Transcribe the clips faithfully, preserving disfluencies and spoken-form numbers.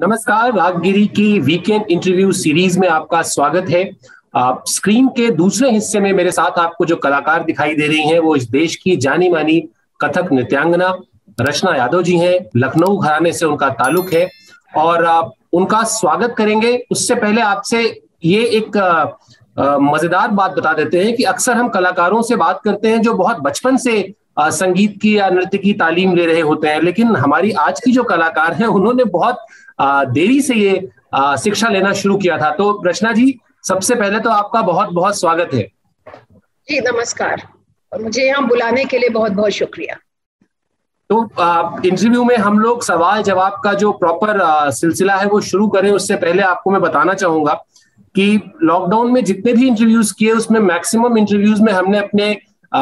नमस्कार, रागगिरी की weekend interview series में आपका स्वागत है। आप स्क्रीन के दूसरे हिस्से में मेरे साथ आपको जो कलाकार दिखाई दे रही हैं वो इस देश की जानी मानी कथक नृत्यांगना रचना यादव जी हैं। लखनऊ घराने से उनका ताल्लुक है और आप उनका स्वागत करेंगे। उससे पहले आपसे ये एक मजेदार बात बता देते हैं कि अक्सर हम कलाकारों से बात करते हैं जो बहुत बचपन से आ, संगीत की या नृत्य की तालीम ले रहे होते हैं, लेकिन हमारी आज की जो कलाकार हैं उन्होंने बहुत आ, देरी से ये आ, शिक्षा लेना शुरू किया था। तो रचना जी, सबसे पहले तो आपका बहुत बहुत स्वागत है जी। नमस्कार, और मुझे यहाँ बुलाने के लिए बहुत बहुत शुक्रिया। तो इंटरव्यू में हम लोग सवाल जवाब का जो प्रॉपर सिलसिला है वो शुरू करें, उससे पहले आपको मैं बताना चाहूंगा कि लॉकडाउन में जितने भी इंटरव्यूज किए उसमें मैक्सिमम इंटरव्यूज में हमने अपने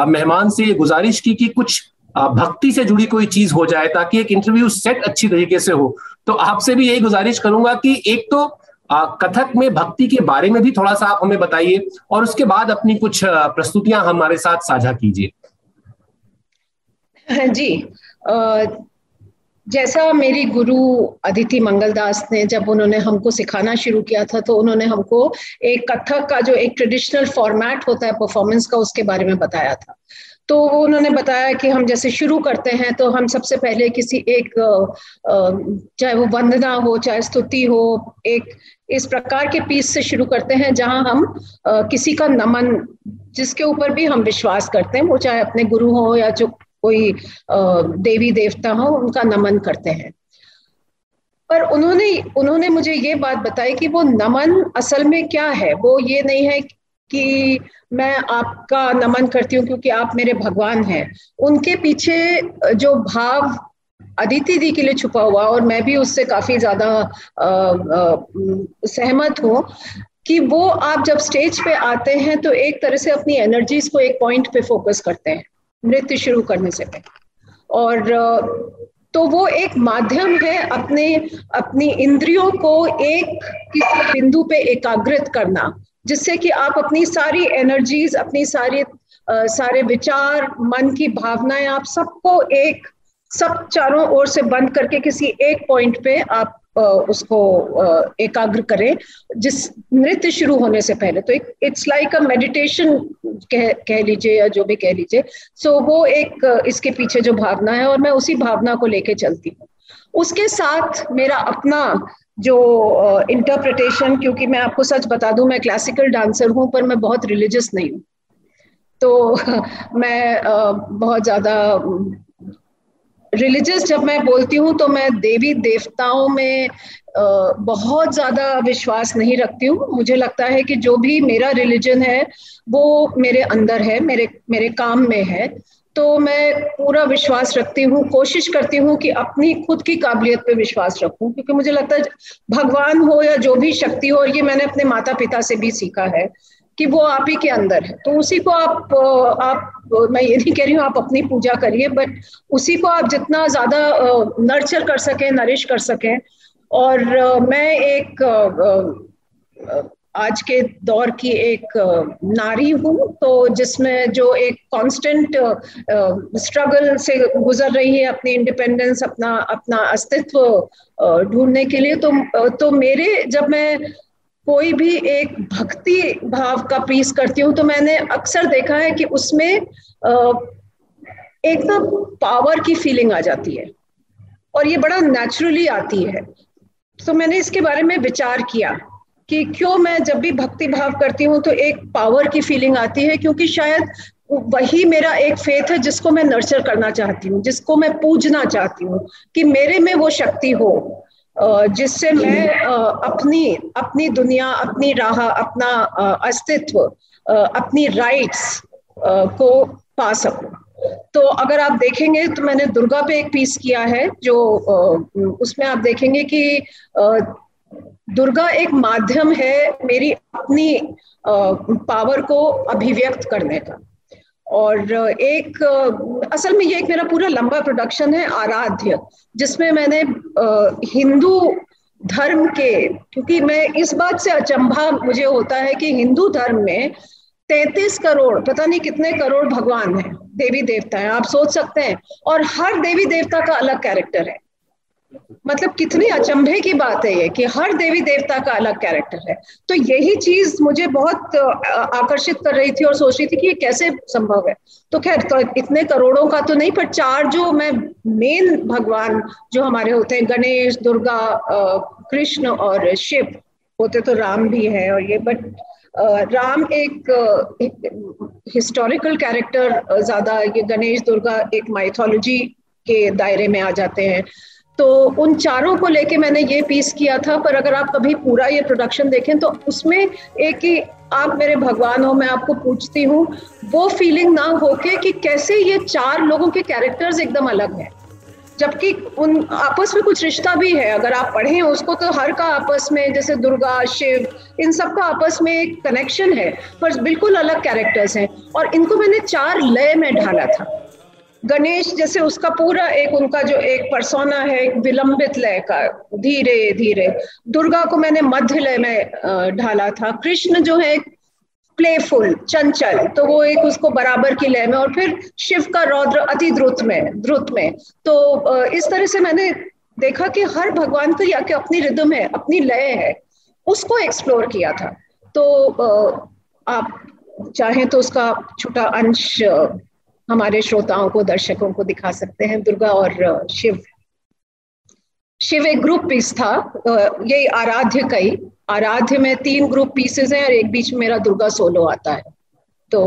मेहमान से ये गुजारिश की कि कुछ भक्ति से जुड़ी कोई चीज हो जाए ताकि एक इंटरव्यू सेट अच्छी तरीके से हो। तो आपसे भी यही गुजारिश करूंगा कि एक तो कथक में भक्ति के बारे में भी थोड़ा सा आप हमें बताइए और उसके बाद अपनी कुछ प्रस्तुतियां हमारे साथ साझा कीजिए। जी, जैसा मेरी गुरु अदिति मंगलदास ने जब उन्होंने हमको सिखाना शुरू किया था तो उन्होंने हमको एक कथक का जो एक ट्रेडिशनल फॉर्मेट होता है परफॉर्मेंस का उसके बारे में बताया था। तो उन्होंने बताया कि हम जैसे शुरू करते हैं तो हम सबसे पहले किसी एक चाहे वो वंदना हो चाहे स्तुति हो, एक इस प्रकार के पीस से शुरू करते हैं जहां हम किसी का नमन, जिसके ऊपर भी हम विश्वास करते हैं, वो चाहे अपने गुरु हो या जो कोई देवी देवता हो, उनका नमन करते हैं। पर उन्होंने उन्होंने मुझे ये बात बताई कि वो नमन असल में क्या है। वो ये नहीं है कि मैं आपका नमन करती हूँ क्योंकि आप मेरे भगवान हैं। उनके पीछे जो भाव अदिति दी के लिए छुपा हुआ, और मैं भी उससे काफी ज्यादा सहमत हूँ, कि वो आप जब स्टेज पे आते हैं तो एक तरह से अपनी एनर्जीज को एक पॉइंट पे फोकस करते हैं नृत्य शुरू करने से पहले, और तो वो एक माध्यम है अपने अपनी इंद्रियों को एक किसी बिंदु पे एकाग्रित करना, जिससे कि आप अपनी सारी एनर्जीज, अपनी सारी आ, सारे विचार, मन की भावनाएं, आप सबको एक सब चारों ओर से बंद करके किसी एक पॉइंट पे आप आ, उसको आ, एकाग्र करें जिस नृत्य शुरू होने से पहले। तो एक इट्स लाइक अ मेडिटेशन कह कह लीजिए या जो भी कह लीजिए। सो so, वो एक इसके पीछे जो भावना है और मैं उसी भावना को लेके चलती हूँ। उसके साथ मेरा अपना जो इंटरप्रिटेशन, क्योंकि मैं आपको सच बता दूं, मैं क्लासिकल डांसर हूं पर मैं बहुत रिलीजियस नहीं हूं, तो मैं uh, बहुत ज्यादा रिलीजियस जब मैं बोलती हूँ तो मैं देवी देवताओं में uh, बहुत ज्यादा विश्वास नहीं रखती हूँ। मुझे लगता है कि जो भी मेरा रिलीजन है वो मेरे अंदर है, मेरे मेरे काम में है। तो मैं पूरा विश्वास रखती हूँ, कोशिश करती हूँ कि अपनी खुद की काबिलियत पे विश्वास रखूँ, क्योंकि मुझे लगता है भगवान हो या जो भी शक्ति हो, और ये मैंने अपने माता पिता से भी सीखा है कि वो आप ही के अंदर है। तो उसी को आप आप मैं ये नहीं कह रही हूँ आप अपनी पूजा करिए, बट उसी को आप जितना ज्यादा नर्चर कर सकें, नरिश कर सकें। और मैं एक आज के दौर की एक नारी हूँ, तो जिसमें जो एक कांस्टेंट स्ट्रगल से गुजर रही है अपनी इंडिपेंडेंस, अपना अपना अस्तित्व ढूंढने के लिए। तो तो मेरे जब मैं कोई भी एक भक्ति भाव का पीस करती हूँ तो मैंने अक्सर देखा है कि उसमें एक ना पावर की फीलिंग आ जाती है, और ये बड़ा नेचुरली आती है। तो मैंने इसके बारे में विचार किया कि क्यों मैं जब भी भक्ति भाव करती हूँ तो एक पावर की फीलिंग आती है, क्योंकि शायद वही मेरा एक फेथ है जिसको मैं नर्चर करना चाहती हूँ, जिसको मैं पूजना चाहती हूँ कि मेरे में वो शक्ति हो जिससे मैं अपनी अपनी दुनिया, अपनी राह, अपना अस्तित्व, अपनी राइट्स को पा सकूं। तो अगर आप देखेंगे तो मैंने दुर्गा पे एक पीस किया है, जो उसमें आप देखेंगे कि दुर्गा एक माध्यम है मेरी अपनी पावर को अभिव्यक्त करने का। और एक असल में ये एक मेरा पूरा लंबा प्रोडक्शन है आराध्य, जिसमें मैंने हिंदू धर्म के, क्योंकि मैं इस बात से अचंभा मुझे होता है कि हिंदू धर्म में तैंतीस करोड़, पता नहीं कितने करोड़ भगवान हैं, देवी देवता हैं, आप सोच सकते हैं, और हर देवी देवता का अलग कैरेक्टर है। मतलब कितनी अचंभे की बात है ये कि हर देवी देवता का अलग कैरेक्टर है। तो यही चीज मुझे बहुत आकर्षित कर रही थी और सोच रही थी कि ये कैसे संभव है। तो खैर तो इतने करोड़ों का तो नहीं, पर चार जो मैं मेन भगवान जो हमारे होते हैं, गणेश, दुर्गा, कृष्ण और शिव होते, तो राम भी है और ये, बट राम एक, एक हिस्टोरिकल कैरेक्टर ज्यादा, ये गणेश दुर्गा एक माइथोलॉजी के दायरे में आ जाते हैं। तो उन चारों को लेके मैंने ये पीस किया था। पर अगर आप कभी पूरा ये प्रोडक्शन देखें तो उसमें एक ही आप मेरे भगवान हो, मैं आपको पूछती हूँ, वो फीलिंग ना होके कि कैसे ये चार लोगों के कैरेक्टर्स एकदम अलग हैं, जबकि उन आपस में कुछ रिश्ता भी है। अगर आप पढ़ें उसको तो हर का आपस में, जैसे दुर्गा, शिव, इन सब का आपस में एक कनेक्शन है, पर बिल्कुल अलग कैरेक्टर्स हैं। और इनको मैंने चार लय में ढाला था। गणेश जैसे उसका पूरा एक, उनका जो एक परसोना है, एक विलंबित लय का, धीरे धीरे। दुर्गा को मैंने मध्य लय में ढाला था। कृष्ण जो है प्लेफुल, चंचल, तो वो एक उसको बराबर की लय में। और फिर शिव का रौद्र अति द्रुत में, द्रुत में। तो इस तरह से मैंने देखा कि हर भगवान की या कि अपनी रिदम है, अपनी लय है, उसको एक्सप्लोर किया था। तो आप चाहें तो उसका छोटा अंश हमारे श्रोताओं को, दर्शकों को दिखा सकते हैं। दुर्गा और शिव, शिव एक ग्रुप पीस था, यही आराध्य का ही। आराध्य में तीन ग्रुप पीसेस हैं और एक बीच में मेरा दुर्गा सोलो आता है। तो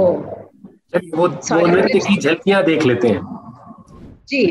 वो की झलकियां देख लेते हैं जी।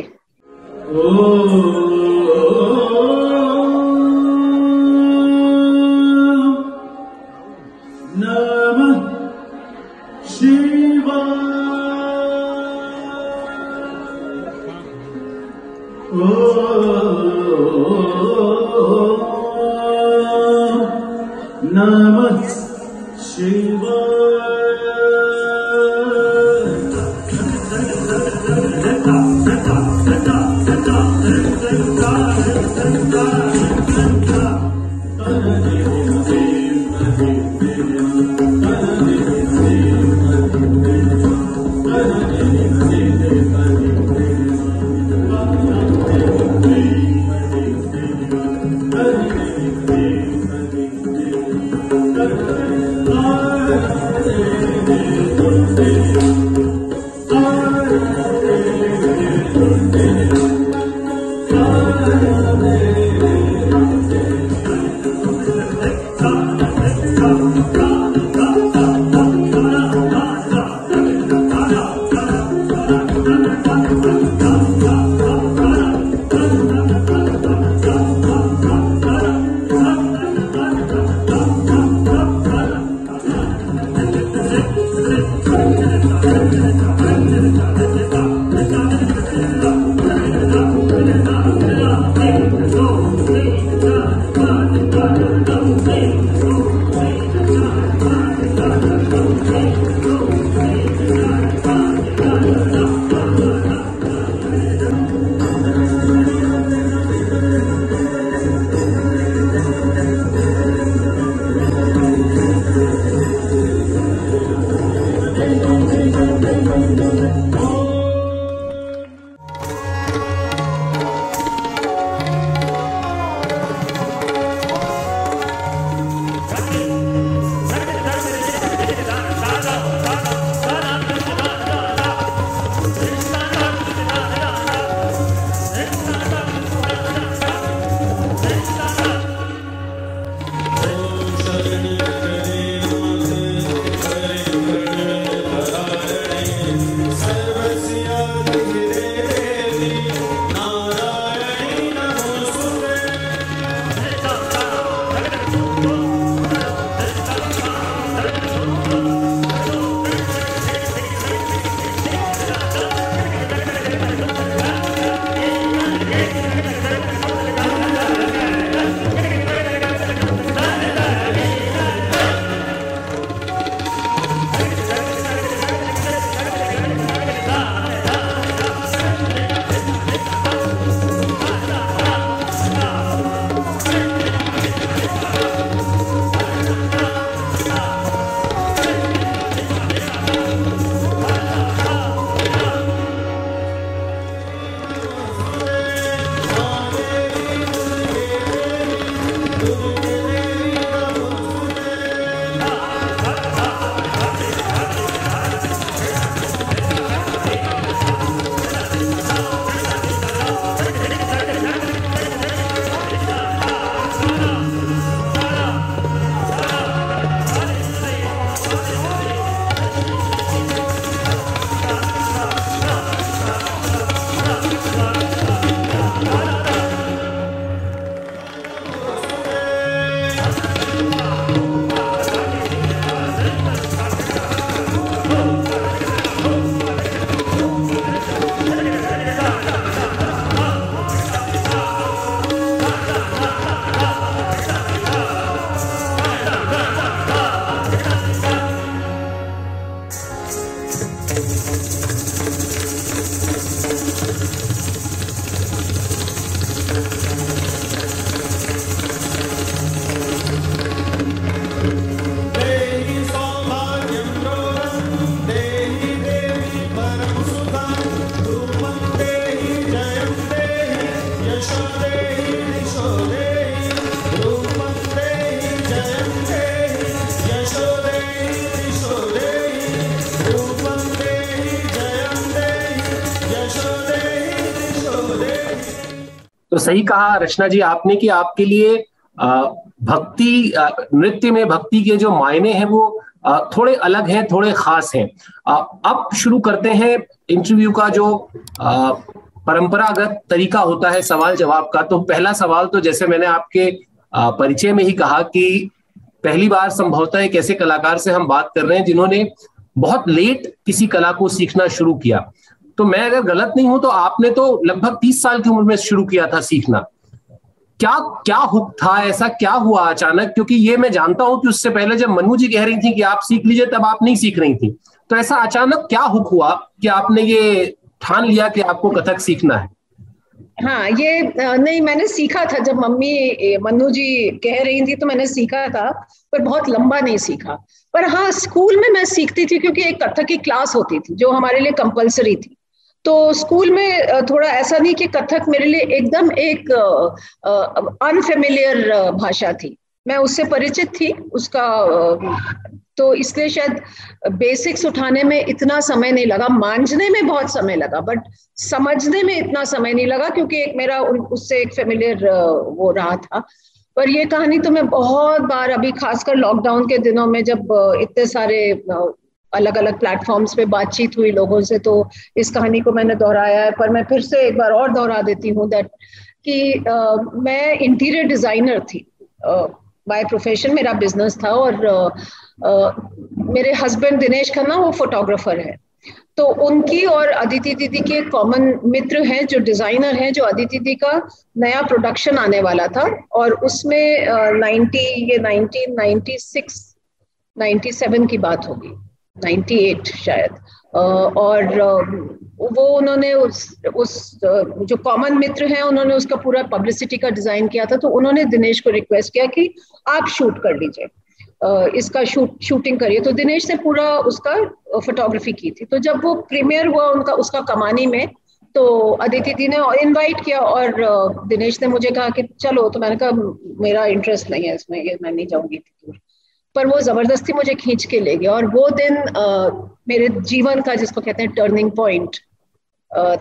तो सही कहा रचना जी आपने कि आपके लिए भक्ति नृत्य में भक्ति के जो मायने हैं वो थोड़े अलग हैं, थोड़े खास हैं। अब शुरू करते हैं इंटरव्यू का जो परंपरागत तरीका होता है सवाल जवाब का। तो पहला सवाल तो जैसे मैंने आपके परिचय में ही कहा कि पहली बार संभवतः एक ऐसे कलाकार से हम बात कर रहे हैं जिन्होंने बहुत लेट किसी कला को सीखना शुरू किया। तो मैं अगर गलत नहीं हूं तो आपने तो लगभग तीस साल की उम्र में शुरू किया था सीखना। क्या क्या हुक था, ऐसा क्या हुआ अचानक? क्योंकि ये मैं जानता हूं कि उससे पहले जब मनु जी कह रही थी कि आप सीख लीजिए तब आप नहीं सीख रही थी। तो ऐसा अचानक क्या हुक हुआ कि आपने ये ठान लिया कि आपको कथक सीखना है? हाँ, ये नहीं, मैंने सीखा था जब मम्मी मनु जी कह रही थी तो मैंने सीखा था, पर बहुत लंबा नहीं सीखा। पर हाँ, स्कूल में मैं सीखती थी क्योंकि एक कथक की क्लास होती थी जो हमारे लिए कंपल्सरी थी। तो स्कूल में थोड़ा ऐसा नहीं कि कथक मेरे लिए एकदम एक अनफेमिलियर भाषा थी, मैं उससे परिचित थी उसका, तो इसलिए शायद बेसिक्स उठाने में इतना समय नहीं लगा। मांझने में बहुत समय लगा बट समझने में इतना समय नहीं लगा क्योंकि एक मेरा उससे एक फेमिलियर वो रहा था। पर ये कहानी तो मैं बहुत बार, अभी खासकर लॉकडाउन के दिनों में जब इतने सारे अलग अलग प्लेटफॉर्म्स पे बातचीत हुई लोगों से, तो इस कहानी को मैंने दोहराया है। पर मैं फिर से एक बार और दोहरा देती हूँ दैट कि uh, मैं इंटीरियर डिजाइनर थी बाय uh, प्रोफेशन, मेरा बिजनेस था। और uh, uh, मेरे हस्बैंड दिनेश खन्ना वो फोटोग्राफर है, तो उनकी और अदिति दीदी के कॉमन मित्र हैं जो डिजाइनर हैं, जो अदिति दीदी का नया प्रोडक्शन आने वाला था और उसमें नाइनटी ये nineteen ninety six ninety seven की बात होगी, अट्ठानवे शायद। और वो उन्होंने उस उस जो कॉमन मित्र हैं उन्होंने उसका पूरा पब्लिसिटी का डिजाइन किया था। तो उन्होंने दिनेश को रिक्वेस्ट किया कि आप शूट कर लीजिए, इसका शूट शूटिंग करिए। तो दिनेश ने पूरा उसका फोटोग्राफी की थी। तो जब वो प्रीमियर हुआ उनका उसका कमानी में, तो अदिति दी ने इनवाइट किया और दिनेश ने मुझे कहा कि चलो। तो मैंने कहा मेरा इंटरेस्ट नहीं है इसमें, मैं नहीं जाऊँगी। पर वो जबरदस्ती मुझे खींच के ले गया और वो दिन आ, मेरे जीवन का जिसको कहते हैं टर्निंग पॉइंट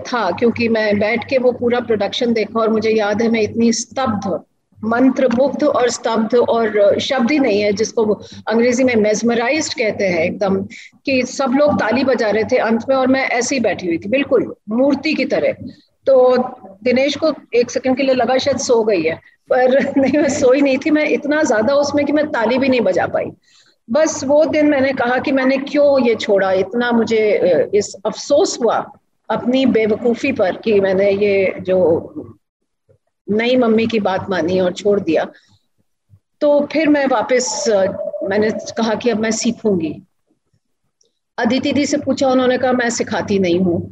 था, क्योंकि मैं बैठ के वो पूरा प्रोडक्शन देखा और मुझे याद है मैं इतनी स्तब्ध, मंत्रमुग्ध और स्तब्ध, और शब्द ही नहीं है जिसको अंग्रेजी में मेस्मराइज्ड कहते हैं एकदम, कि सब लोग ताली बजा रहे थे अंत में और मैं ऐसे ही बैठी हुई थी बिल्कुल मूर्ति की तरह। तो दिनेश को एक सेकंड के लिए लगा शायद सो गई है, पर नहीं, मैं सोई नहीं थी। मैं इतना ज्यादा उसमें कि मैं ताली भी नहीं बजा पाई। बस वो दिन मैंने कहा कि मैंने क्यों ये छोड़ा, इतना मुझे इस अफसोस हुआ अपनी बेवकूफी पर कि मैंने ये जो नई मम्मी की बात मानी और छोड़ दिया। तो फिर मैं वापस, मैंने कहा कि अब मैं सीखूंगी। अदिति दी से पूछा, उन्होंने कहा मैं सिखाती नहीं हूँ,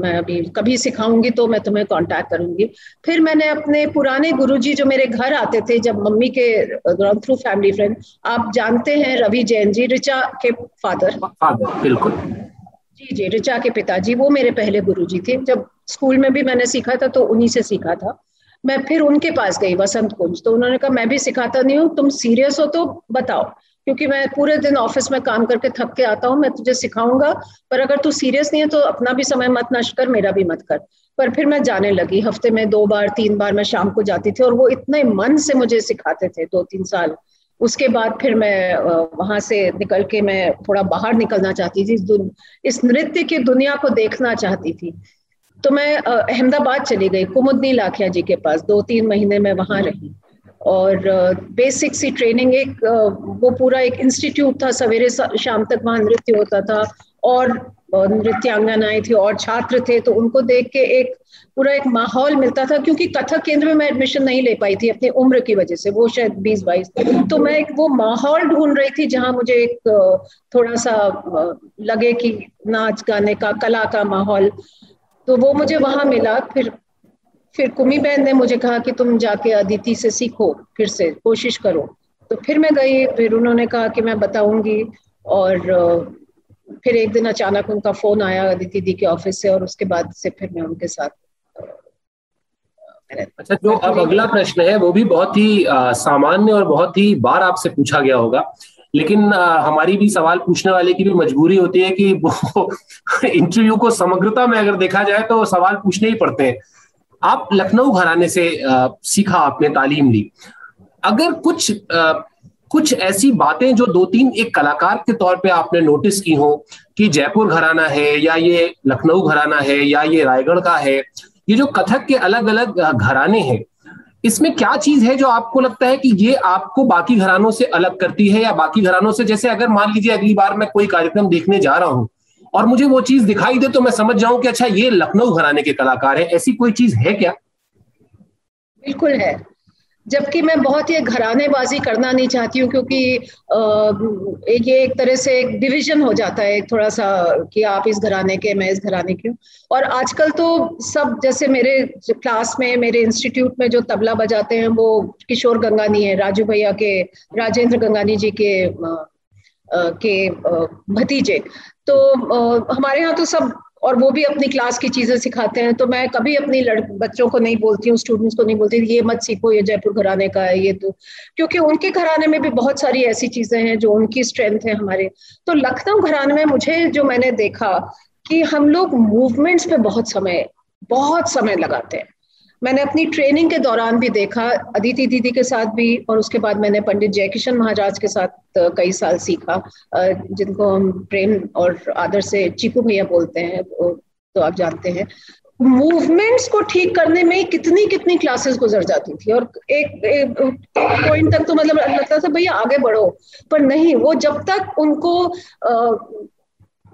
मैं अभी कभी सिखाऊंगी तो मैं तुम्हें कांटेक्ट करूंगी। फिर मैंने अपने पुराने गुरुजी जो मेरे घर आते थे जब मम्मी के थ्रू फैमिली फ्रेंड, आप जानते हैं रवि जैन जी, ऋचा के फादर, फादर बिल्कुल जी जी ऋचा के पिताजी, वो मेरे पहले गुरुजी थे। जब स्कूल में भी मैंने सीखा था तो उन्हीं से सीखा था। मैं फिर उनके पास गई वसंत कुंज, तो उन्होंने कहा मैं भी सिखाता नहीं हूँ, तुम सीरियस हो तो बताओ, क्योंकि मैं पूरे दिन ऑफिस में काम करके थक के आता हूँ, मैं तुझे सिखाऊंगा, पर अगर तू सीरियस नहीं है तो अपना भी समय मत नष्ट कर, मेरा भी मत कर। पर फिर मैं जाने लगी, हफ्ते में दो बार तीन बार मैं शाम को जाती थी, और वो इतने मन से मुझे सिखाते थे दो तीन साल। उसके बाद फिर मैं वहां से निकल के मैं थोड़ा बाहर निकलना चाहती थी, इस नृत्य की दुनिया को देखना चाहती थी, तो मैं अहमदाबाद चली गई कुमुदनी लाखिया जी के पास, दो तीन महीने में वहां रही, और बेसिक सी ट्रेनिंग, एक वो पूरा एक इंस्टीट्यूट था, सवेरे शाम तक वहाँ नृत्य होता था, और नृत्यांगनाएं थी और छात्र थे, तो उनको देख के एक पूरा एक माहौल मिलता था, क्योंकि कथक केंद्र में मैं एडमिशन नहीं ले पाई थी अपनी उम्र की वजह से, वो शायद बीस बाईस, तो मैं एक वो माहौल ढूंढ रही थी जहाँ मुझे एक थोड़ा सा लगे कि नाच गाने का कला का माहौल, तो वो मुझे वहाँ मिला। फिर फिर कुमी बहन ने मुझे कहा कि तुम जाके अदिति से सीखो, फिर से कोशिश करो, तो फिर मैं गई, फिर उन्होंने कहा कि मैं बताऊंगी, और फिर एक दिन अचानक उनका फोन आया अदिति दी के ऑफिस से, और उसके बाद से फिर मैं उनके साथ। अच्छा, जो अब अगला प्रश्न है वो भी बहुत ही सामान्य और बहुत ही बार आपसे पूछा गया होगा, लेकिन आ, हमारी भी सवाल पूछने वाले की भी मजबूरी होती है कि वो इंटरव्यू को समग्रता में अगर देखा जाए तो सवाल पूछने ही पड़ते हैं। आप लखनऊ घराने से आ, सीखा, आपने तालीम ली, अगर कुछ आ, कुछ ऐसी बातें जो दो तीन एक कलाकार के तौर पे आपने नोटिस की हो कि जयपुर घराना है या ये लखनऊ घराना है या ये रायगढ़ का है, ये जो कथक के अलग अलग घराने हैं, इसमें क्या चीज है जो आपको लगता है कि ये आपको बाकी घरानों से अलग करती है, या बाकी घरानों से, जैसे अगर मान लीजिए अगली बार मैं कोई कार्यक्रम देखने जा रहा हूँ और मुझे वो चीज दिखाई दे तो मैं समझ जाऊं कि अच्छा ये लखनऊ घराने के कलाकार है, ऐसी कोई चीज है क्या? बिल्कुल है, जबकि मैं बहुत ये घरानेबाजी करना नहीं चाहती हूँ, क्योंकि ये एक तरह से एक डिवीजन हो जाता है थोड़ा सा कि आप इस घराने के, मैं इस घराने की हूँ। और आजकल तो सब, जैसे मेरे क्लास में, मेरे इंस्टीट्यूट में जो तबला बजाते हैं वो किशोर गंगानी है, राजू भैया के, राजेंद्र गंगानी जी के के भतीजे, तो हमारे यहाँ तो सब, और वो भी अपनी क्लास की चीजें सिखाते हैं, तो मैं कभी अपनी बच्चों को नहीं बोलती हूँ, स्टूडेंट्स को नहीं बोलती ये मत सीखो, ये जयपुर घराने का है ये, तो क्योंकि उनके घराने में भी बहुत सारी ऐसी चीजें हैं जो उनकी स्ट्रेंथ है हमारे। तो लखनऊ घराने में मुझे जो मैंने देखा कि हम लोग मूवमेंट्स पे बहुत समय बहुत समय लगाते हैं। मैंने अपनी ट्रेनिंग के दौरान भी देखा, अदिति दीदी के साथ भी, और उसके बाद मैंने पंडित जयकिशन महाराज के साथ कई साल सीखा, जिनको हम प्रेम और आदर से चीपू भैया बोलते हैं, तो आप जानते हैं। मूवमेंट्स को ठीक करने में कितनी कितनी क्लासेस गुजर जाती थी, और एक, एक पॉइंट तक तो मतलब लगता था भैया आगे बढ़ो, पर नहीं, वो जब तक उनको आ,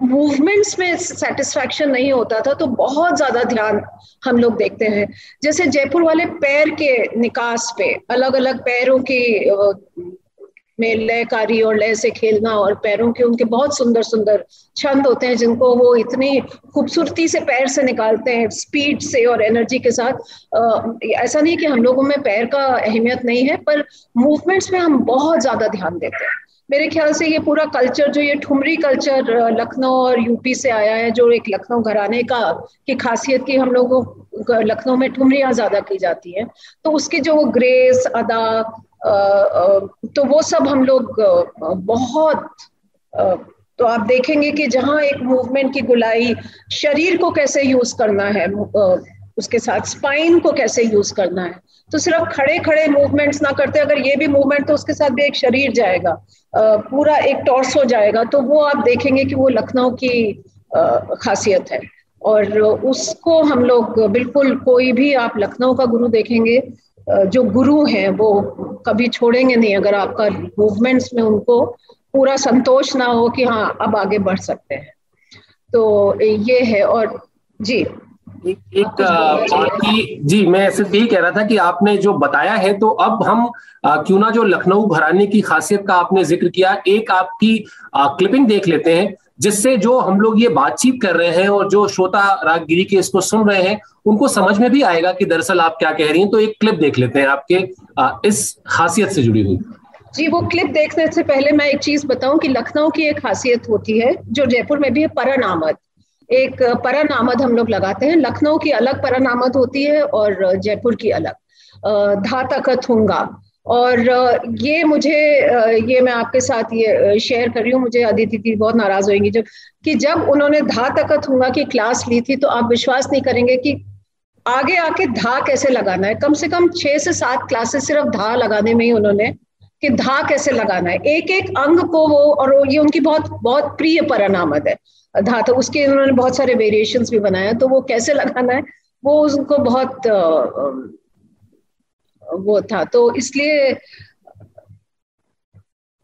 मूवमेंट्स में सेटिस्फैक्शन नहीं होता था तो बहुत ज्यादा ध्यान हम लोग देखते हैं। जैसे जयपुर वाले पैर के निकास पे, अलग अलग पैरों की में लयकारी और लय से खेलना, और पैरों के उनके बहुत सुंदर सुंदर छंद होते हैं जिनको वो इतनी खूबसूरती से पैर से निकालते हैं, स्पीड से और एनर्जी के साथ। आ, ऐसा नहीं कि हम लोगों में पैर का अहमियत नहीं है, पर मूवमेंट्स में हम बहुत ज्यादा ध्यान देते हैं। मेरे ख्याल से ये पूरा कल्चर, जो ये ठुमरी कल्चर लखनऊ और यूपी से आया है, जो एक लखनऊ घराने का की खासियत की, हम लोगों लखनऊ में ठुमरियाँ ज्यादा की जाती हैं, तो उसके जो वो ग्रेस अदा, तो वो सब हम लोग बहुत, तो आप देखेंगे कि जहाँ एक मूवमेंट की गुलाई, शरीर को कैसे यूज करना है, उसके साथ स्पाइन को कैसे यूज करना है, तो सिर्फ खड़े खड़े मूवमेंट्स ना करते, अगर ये भी मूवमेंट तो उसके साथ भी एक शरीर जाएगा, पूरा एक टॉर्सो जाएगा, तो वो आप देखेंगे कि वो लखनऊ की खासियत है। और उसको हम लोग बिल्कुल, कोई भी आप लखनऊ का गुरु देखेंगे, जो गुरु हैं वो कभी छोड़ेंगे नहीं, अगर आपका मूवमेंट्स में उनको पूरा संतोष ना हो कि हाँ अब आगे बढ़ सकते हैं। तो ये है। और जी एक, एक आपकी, जी मैं सिर्फ यही कह रहा था कि आपने जो बताया है, तो अब हम क्यों ना जो लखनऊ घराने की खासियत का आपने जिक्र किया, एक आपकी आ, क्लिपिंग देख लेते हैं, जिससे जो हम लोग ये बातचीत कर रहे हैं और जो श्रोता रागगिरी के इसको सुन रहे हैं उनको समझ में भी आएगा कि दरअसल आप क्या कह रही हैं। तो एक क्लिप देख लेते हैं आपके आ, इस खासियत से जुड़ी हुई। जी, वो क्लिप देखने से पहले मैं एक चीज बताऊं कि लखनऊ की एक खासियत होती है जो जयपुर में भी है, परनामत। एक परनामत हम लोग लगाते हैं। लखनऊ की अलग परनामत होती है और जयपुर की अलग। धा तखत होंगा। और ये मुझे ये मैं आपके साथ ये शेयर कर रही हूँ, मुझे अदिति दी बहुत नाराज होंगी जो कि जब उन्होंने धा तखत होंगा की क्लास ली थी तो आप विश्वास नहीं करेंगे कि आगे आके धा कैसे लगाना है। कम से कम छह से सात क्लासेस सिर्फ धा लगाने में ही उन्होंने कि धा कैसे लगाना है, एक एक अंग को वो, और ये उनकी बहुत बहुत प्रिय परानामद है धा, तो उसके उन्होंने बहुत सारे वेरिएशंस भी बनाए, तो वो कैसे लगाना है वो उनको बहुत वो था। तो इसलिए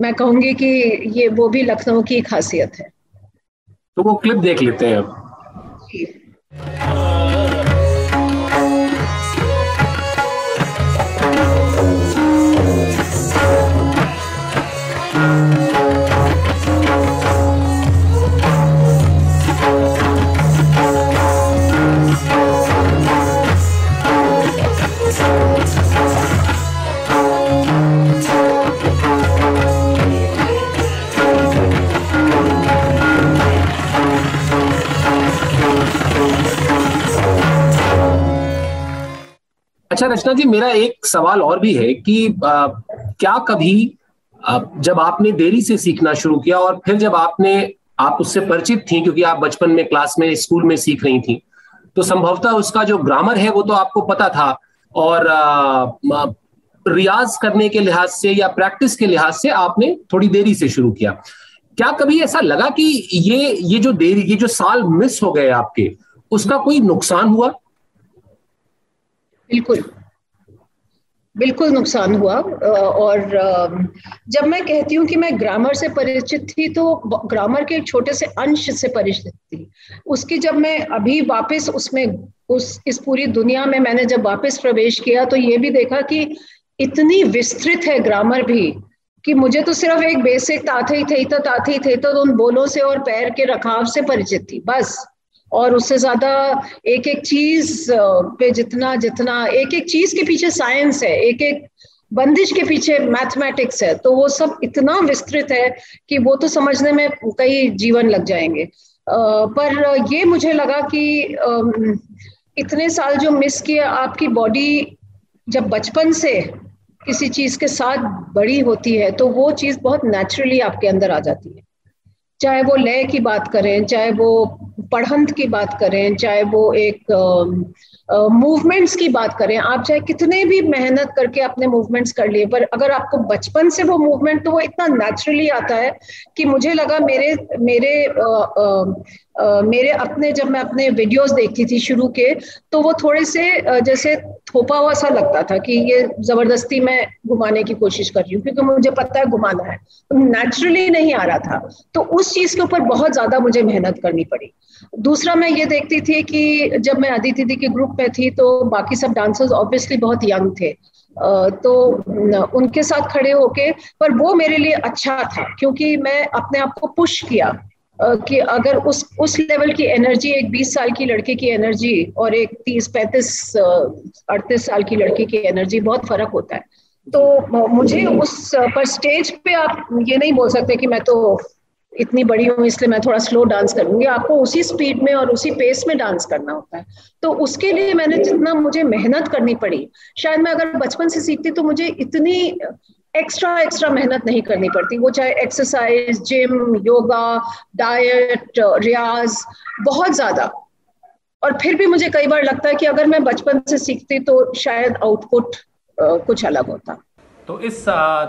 मैं कहूंगी कि ये वो भी लखनऊ की खासियत है। तो वो क्लिप देख लेते हैं अब जी। अच्छा रचना जी, मेरा एक सवाल और भी है कि आ, क्या कभी आ, जब आपने देरी से सीखना शुरू किया और फिर जब आपने आप उससे परिचित थी, क्योंकि आप बचपन में क्लास में स्कूल में सीख रही थी, तो संभवतः उसका जो ग्रामर है वो तो आपको पता था और आ, रियाज करने के लिहाज से या प्रैक्टिस के लिहाज से आपने थोड़ी देरी से शुरू किया। क्या कभी ऐसा लगा कि ये ये जो देरी ये जो साल मिस हो गए आपके, उसका कोई नुकसान हुआ? बिल्कुल बिल्कुल नुकसान हुआ। और जब मैं कहती हूँ कि मैं ग्रामर से परिचित थी तो ग्रामर के एक छोटे से अंश से परिचित थी, उसकी जब मैं अभी वापस उसमें उस इस पूरी दुनिया में मैंने जब वापस प्रवेश किया तो ये भी देखा कि इतनी विस्तृत है ग्रामर भी कि मुझे तो सिर्फ एक बेसिक ताथे थे तो ताथे थे तो उन बोलों से और पैर के रखाव से परिचित थी बस, और उससे ज्यादा एक एक चीज पे जितना जितना एक एक चीज के पीछे साइंस है, एक एक बंदिश के पीछे मैथमेटिक्स है, तो वो सब इतना विस्तृत है कि वो तो समझने में कई जीवन लग जाएंगे। पर ये मुझे लगा कि इतने साल जो मिस किए, आपकी बॉडी जब बचपन से किसी चीज के साथ बड़ी होती है तो वो चीज बहुत नेचुरली आपके अंदर आ जाती है, चाहे वो लय की बात करें, चाहे वो पढ़ंत की बात करें, चाहे वो एक मूवमेंट्स की बात करें, आप चाहे कितने भी मेहनत करके अपने मूवमेंट्स कर लिए पर अगर आपको बचपन से वो मूवमेंट तो वो इतना नेचुरली आता है कि मुझे लगा मेरे मेरे आ, आ, आ, मेरे अपने जब मैं अपने वीडियोस देखती थी शुरू के तो वो थोड़े से जैसे थोपा हुआ सा लगता था कि ये जबरदस्ती मैं घुमाने की कोशिश कर रही हूँ क्योंकि मुझे पता है घुमाना है, नेचुरली नहीं आ रहा था, तो उस चीज के ऊपर बहुत ज्यादा मुझे मेहनत करनी पड़ी। दूसरा मैं ये देखती थी कि जब मैं अदिति दीदी के ग्रुप में थी तो बाकी सब डांसर्स ऑब्वियसली बहुत यंग थे, तो उनके साथ खड़े होके, पर वो मेरे लिए अच्छा था क्योंकि मैं अपने आप को पुश किया कि अगर उस उस लेवल की एनर्जी, एक बीस साल की लड़के की एनर्जी और एक तीस पैंतीस अड़तीस साल की लड़के की एनर्जी, बहुत फर्क होता है। तो मुझे उस पर स्टेज पे आप ये नहीं बोल सकते कि मैं तो इतनी बड़ी हूँ इसलिए मैं थोड़ा स्लो डांस करूंगी, आपको उसी स्पीड में और उसी पेस में डांस करना होता है। तो उसके लिए मैंने जितना मुझे मेहनत करनी पड़ी, शायद मैं अगर बचपन से सीखती तो मुझे इतनी एक्स्ट्रा एक्स्ट्रा मेहनत नहीं करनी पड़ती, वो चाहे एक्सरसाइज, जिम, योगा, डाइट, रियाज, बहुत ज्यादा। और फिर भी मुझे कई बार लगता है कि अगर मैं बचपन से सीखती तो शायद आउटपुट कुछ अलग होता। तो इस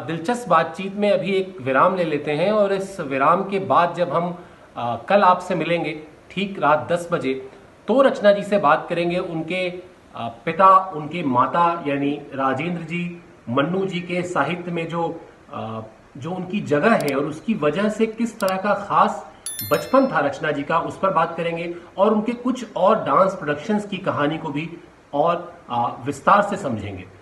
दिलचस्प बातचीत में अभी एक विराम ले लेते हैं और इस विराम के बाद जब हम आ, कल आपसे मिलेंगे ठीक रात दस बजे तो रचना जी से बात करेंगे उनके आ, पिता, उनके माता यानी राजेंद्र जी, मन्नू जी के साहित्य में जो आ, जो उनकी जगह है और उसकी वजह से किस तरह का खास बचपन था रचना जी का, उस पर बात करेंगे और उनके कुछ और डांस प्रोडक्शंस की कहानी को भी और आ, विस्तार से समझेंगे।